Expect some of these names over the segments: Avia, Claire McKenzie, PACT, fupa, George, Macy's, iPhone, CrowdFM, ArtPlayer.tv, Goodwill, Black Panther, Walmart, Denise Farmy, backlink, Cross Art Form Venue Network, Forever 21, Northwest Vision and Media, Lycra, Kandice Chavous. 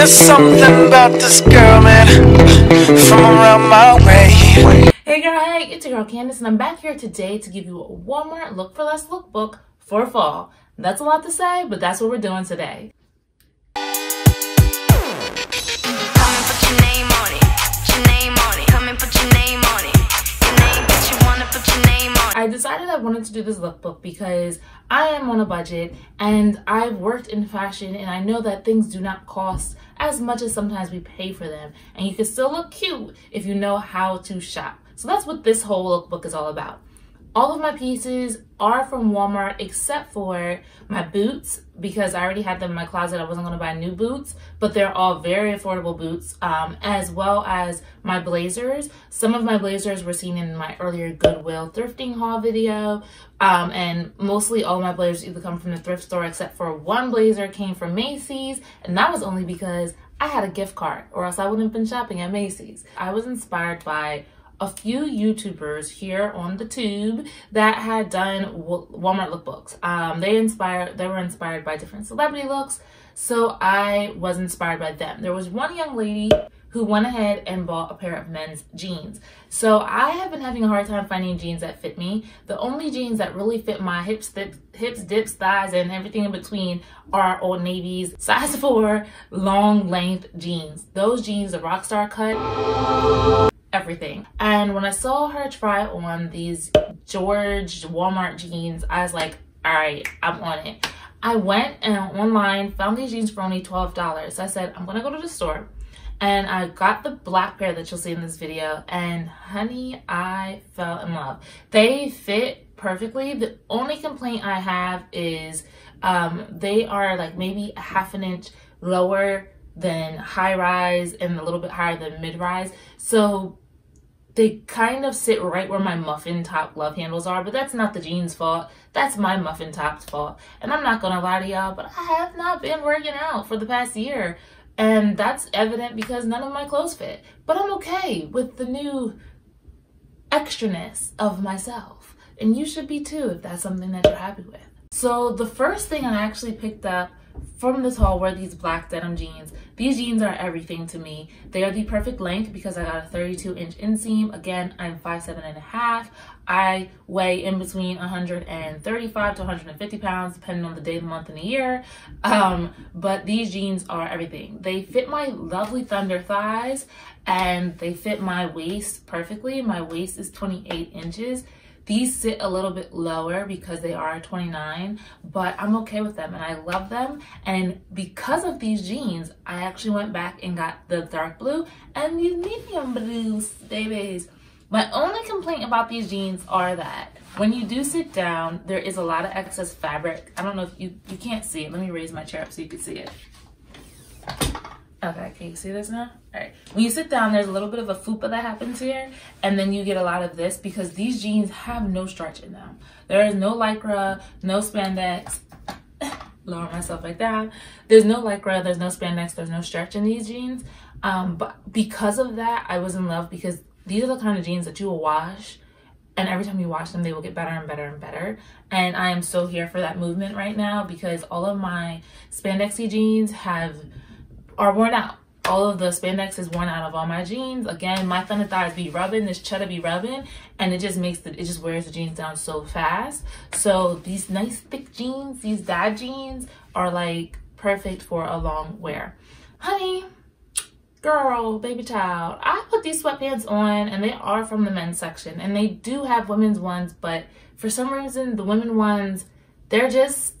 There's something about this girl, man, from around my way. Hey girl, hey, it's your girl Kandice, and I'm back here today to give you a Walmart Look for Less lookbook for fall. That's a lot to say, but that's what we're doing today. I decided I wanted to do this lookbook because I am on a budget and I've worked in fashion and I know that things do not cost as much as sometimes we pay for them, and you can still look cute if you know how to shop. So that's what this whole lookbook is all about. All of my pieces are from Walmart except for my boots, because I already had them in my closet. I wasn't going to buy new boots, but they're all very affordable boots, as well as my blazers. Some of my blazers were seen in my earlier Goodwill thrifting haul video, and mostly all my blazers either come from the thrift store except for one blazer came from Macy's, and that was only because I had a gift card or else I wouldn't have been shopping at Macy's. I was inspired by a few YouTubers here on the tube that had done Walmart lookbooks. They were inspired by different celebrity looks, so I was inspired by them. There was one young lady who went ahead and bought a pair of men's jeans. So I have been having a hard time finding jeans that fit me. The only jeans that really fit my hips, dips, thighs, and everything in between are Old Navy's size 4 long length jeans. Those jeans, the Rockstar cut, everything. And when I saw her try on these George Walmart jeans, I was like, all right, I'm on it. I went and online found these jeans for only $12. So I said, I'm gonna go to the store. And I got the black pair that you'll see in this video, and honey, I fell in love. They fit perfectly. The only complaint I have is they are like maybe a half an inch lower than high rise and a little bit higher than mid rise. So they kind of sit right where my muffin top glove handles are, but that's not the jeans' fault. That's my muffin top's fault. And I'm not gonna lie to y'all, but I have not been working out for the past year. And that's evident because none of my clothes fit, but I'm okay with the new extraness of myself. And you should be too, if that's something that you're happy with. So the first thing I actually picked up from this haul were these black denim jeans. These jeans are everything to me. They are the perfect length because I got a 32-inch inseam. Again, I'm 5'7.5". I weigh in between 135 to 150 pounds, depending on the day, the month, and the year. But these jeans are everything. They fit my lovely thunder thighs and they fit my waist perfectly. My waist is 28 inches. These sit a little bit lower because they are 29, but I'm okay with them and I love them. And because of these jeans, I actually went back and got the dark blue and these medium blues, babies. My only complaint about these jeans are that when you do sit down, there is a lot of excess fabric. I don't know if you can't see it. Let me raise my chair up so you can see it. Okay, can you see this now? All right. When you sit down, there's a little bit of a fupa that happens here, and then you get a lot of this because these jeans have no starch in them. There is no lycra, no spandex. Lower myself like that. There's no lycra, there's no spandex, there's no stretch in these jeans. But because of that, I was in love, because these are the kind of jeans that you will wash, and every time you wash them, they will get better and better and better. And I am so here for that movement right now because all of my spandexy jeans are worn out. All of the spandex is worn out of all my jeans. Again, my thunder thighs be rubbing, this cheddar be rubbing, and it just wears the jeans down so fast. So these nice thick jeans, these dad jeans, are like perfect for a long wear. Honey, girl, baby child, I put these sweatpants on, and they are from the men's section, and they do have women's ones, but for some reason the women ones, they're just,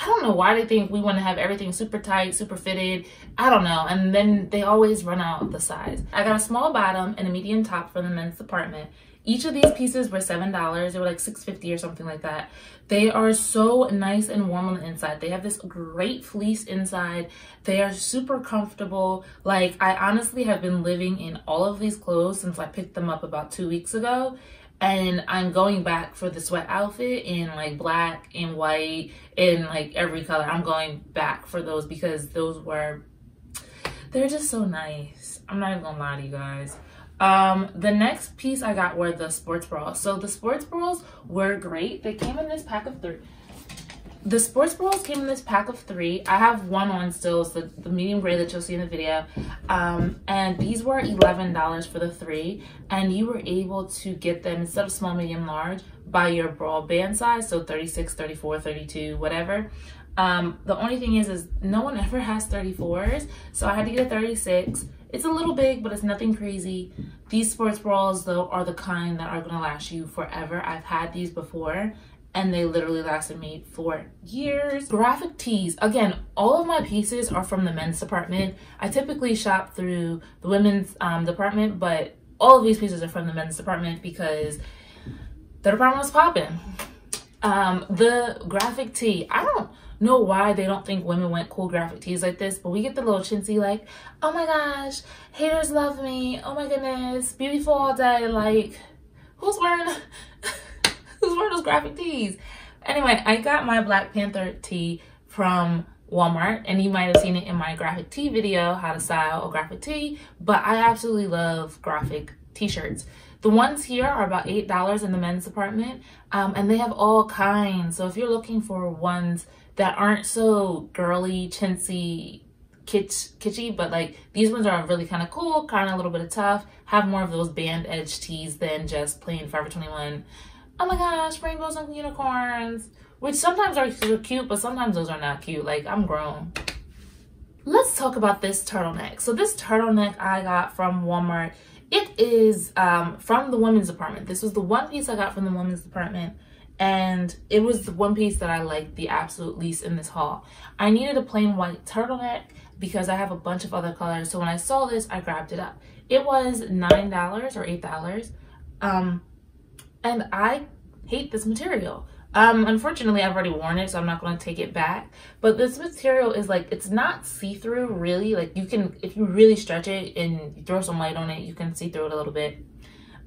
I don't know why they think we want to have everything super tight, super fitted. I don't know. And then they always run out of the size. I got a small bottom and a medium top from the men's department. Each of these pieces were $7. They were like $6.50 or something like that. They are so nice and warm on the inside. They have this great fleece inside. They are super comfortable. Like, I honestly have been living in all of these clothes since I picked them up about 2 weeks ago. And I'm going back for the sweat outfit in like black and white and like every color. I'm going back for those because they're just so nice. I'm not even gonna lie to you guys. The next piece I got were the sports bras. So the sports bras were great. They came in this pack of three. The sports bras came in this pack of 3. I have one on still, so the medium gray that you'll see in the video. And these were $11 for the 3, and you were able to get them instead of small, medium, large by your bra band size, so 36, 34, 32, whatever. The only thing is no one ever has 34s, so I had to get a 36. It's a little big, but it's nothing crazy. These sports bras though are the kind that are gonna last you forever. I've had these before, and they literally lasted me for years. Graphic tees. Again, all of my pieces are from the men's department. I typically shop through the women's department, but all of these pieces are from the men's department because the department was popping. The graphic tee. I don't know why they don't think women want cool graphic tees like this, but we get the little chintzy like, oh my gosh, haters love me, oh my goodness, beautiful all day. Like, who's wearing those graphic tees? Anyway, I got my Black Panther tee from Walmart, and you might have seen it in my graphic tee video, how to style a graphic tee, but I absolutely love graphic t-shirts. The ones here are about $8 in the men's department, and they have all kinds. So if you're looking for ones that aren't so girly, chintzy, kitschy, but like these ones are really kind of cool, kind of a little bit of tough, have more of those band edge tees than just plain Forever 21. Oh my gosh, rainbows and unicorns, which sometimes are cute, but sometimes those are not cute. Like, I'm grown. Let's talk about this turtleneck. So this turtleneck I got from Walmart. It is from the women's department. This was the one piece I got from the women's department, and it was the one piece that I liked the absolute least in this haul. I needed a plain white turtleneck because I have a bunch of other colors. So when I saw this, I grabbed it up. It was $9 or $8. And I hate this material. Unfortunately, I've already worn it, so I'm not going to take it back. But this material is like, it's not see-through really. Like, you can, if you really stretch it and you throw some light on it, you can see through it a little bit.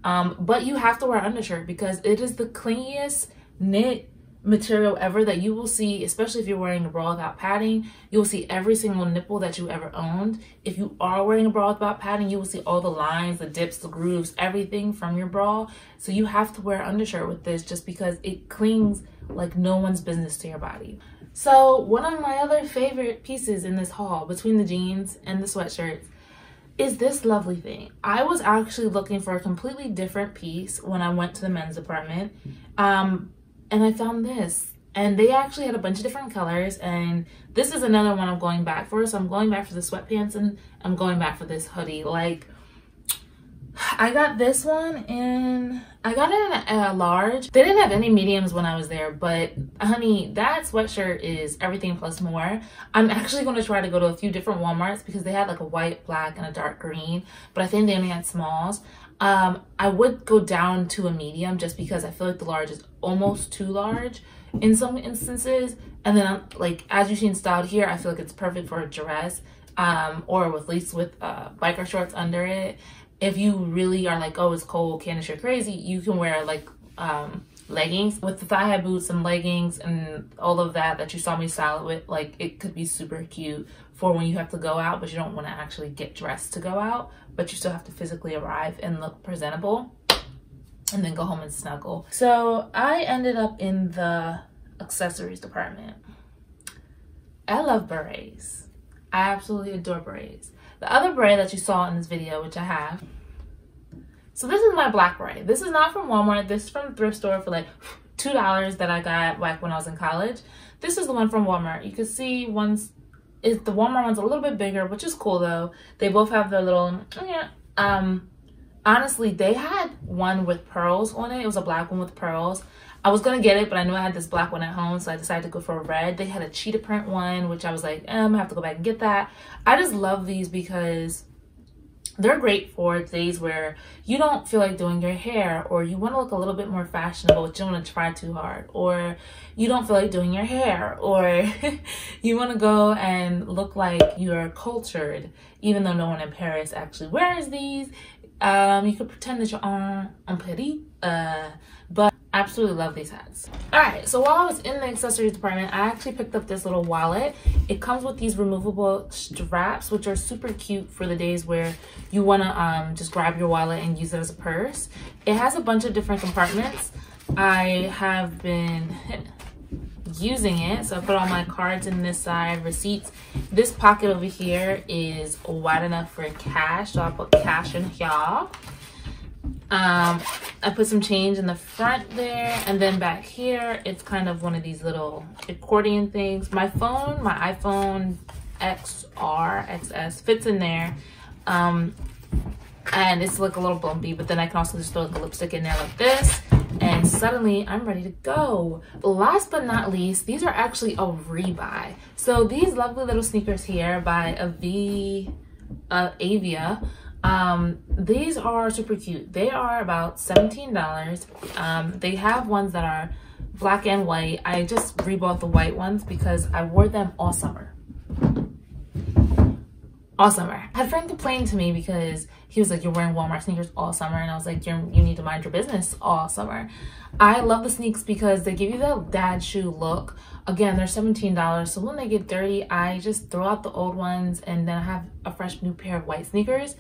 But you have to wear an undershirt because it is the clingiest knit material ever that you will see, especially if you're wearing a bra without padding. You'll see every single nipple that you ever owned. If you are wearing a bra without padding, you will see all the lines, the dips, the grooves, everything from your bra. So you have to wear undershirt with this just because it clings like no one's business to your body. So one of my other favorite pieces in this haul, between the jeans and the sweatshirts, is this lovely thing. I was actually looking for a completely different piece when I went to the men's department. And I found this, and they actually had a bunch of different colors, and this is another one I'm going back for. So I'm going back for the sweatpants, and I'm going back for this hoodie. Like, I got this one in, I got it in a large. They didn't have any mediums when I was there, but honey, that sweatshirt is everything plus more. I'm actually going to try to go to a few different Walmarts because they had like a white, black, and a dark green, but I think they only had smalls. I would go down to a medium just because I feel like the large is almost too large in some instances. And then, like, as you've seen styled here, I feel like it's perfect for a dress or with least with biker shorts under it. If you really are like, oh, it's cold, Candice, you're crazy, you can wear like leggings with the thigh-high boots and leggings and all of that that you saw me style it with. Like, it could be super cute for when you have to go out, but you don't want to actually get dressed to go out, but you still have to physically arrive and look presentable and then go home and snuggle. So I ended up in the accessories department. I love berets. I absolutely adore berets. The other beret that you saw in this video, which I have. So this is my black beret. This is not from Walmart. This is from thrift store for like $2 that I got back when I was in college. This is the one from Walmart. You can see one's, the Walmart one's a little bit bigger, which is cool though. They both have their little, yeah. Honestly, they had one with pearls on it. It was a black one with pearls. I was gonna get it, but I knew I had this black one at home, so I decided to go for a red. They had a cheetah print one, which I was like, I'm gonna have to go back and get that. I just love these because they're great for days where you don't feel like doing your hair, or you wanna look a little bit more fashionable, but you don't wanna try too hard, or you don't feel like doing your hair, or you wanna go and look like you're cultured, even though no one in Paris actually wears these. You could pretend that you're en Paris, but absolutely love these hats. All right, so while I was in the accessories department, I actually picked up this little wallet. It comes with these removable straps, which are super cute for the days where you want to just grab your wallet and use it as a purse. It has a bunch of different compartments. I have been using it. So I put all my cards in this side, receipts. This pocket over here is wide enough for cash, so I put cash in here. I put some change in the front there, and then back here it's kind of one of these little accordion things. My phone, my iPhone XR, XS fits in there, and it's like a little bumpy, but then I can also just throw like a lipstick in there like this, and suddenly I'm ready to go. Last but not least, these are actually a rebuy. So these lovely little sneakers here by Avia, these are super cute. They are about $17. They have ones that are black and white. I just rebought the white ones because I wore them all summer. All summer. I had a friend complain to me because he was like, "You're wearing Walmart sneakers all summer," and I was like, you need to mind your business all summer. I love the sneaks because they give you that dad shoe look. Again, they're $17, so when they get dirty, I just throw out the old ones and then I have a fresh new pair of white sneakers,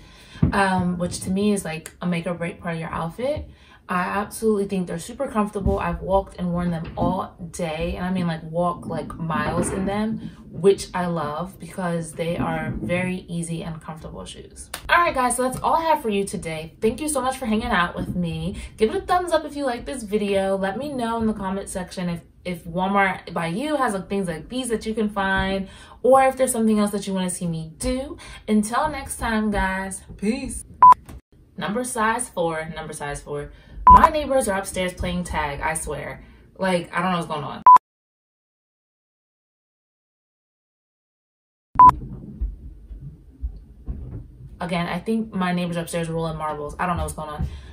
which to me is like a make or break part of your outfit. I absolutely think they're super comfortable. I've walked and worn them all day, and I mean like walk like miles in them, which I love because they are very easy and comfortable shoes. All right guys, so that's all I have for you today. Thank you so much for hanging out with me. Give it a thumbs up if you like this video. Let me know in the comment section if Walmart by you has like things like these that you can find, or if there's something else that you want to see me do. Until next time guys, peace. Number size 4. My neighbors are upstairs playing tag, I swear. Like, I don't know what's going on. Again, I think my neighbors upstairs are rolling marbles. I don't know what's going on.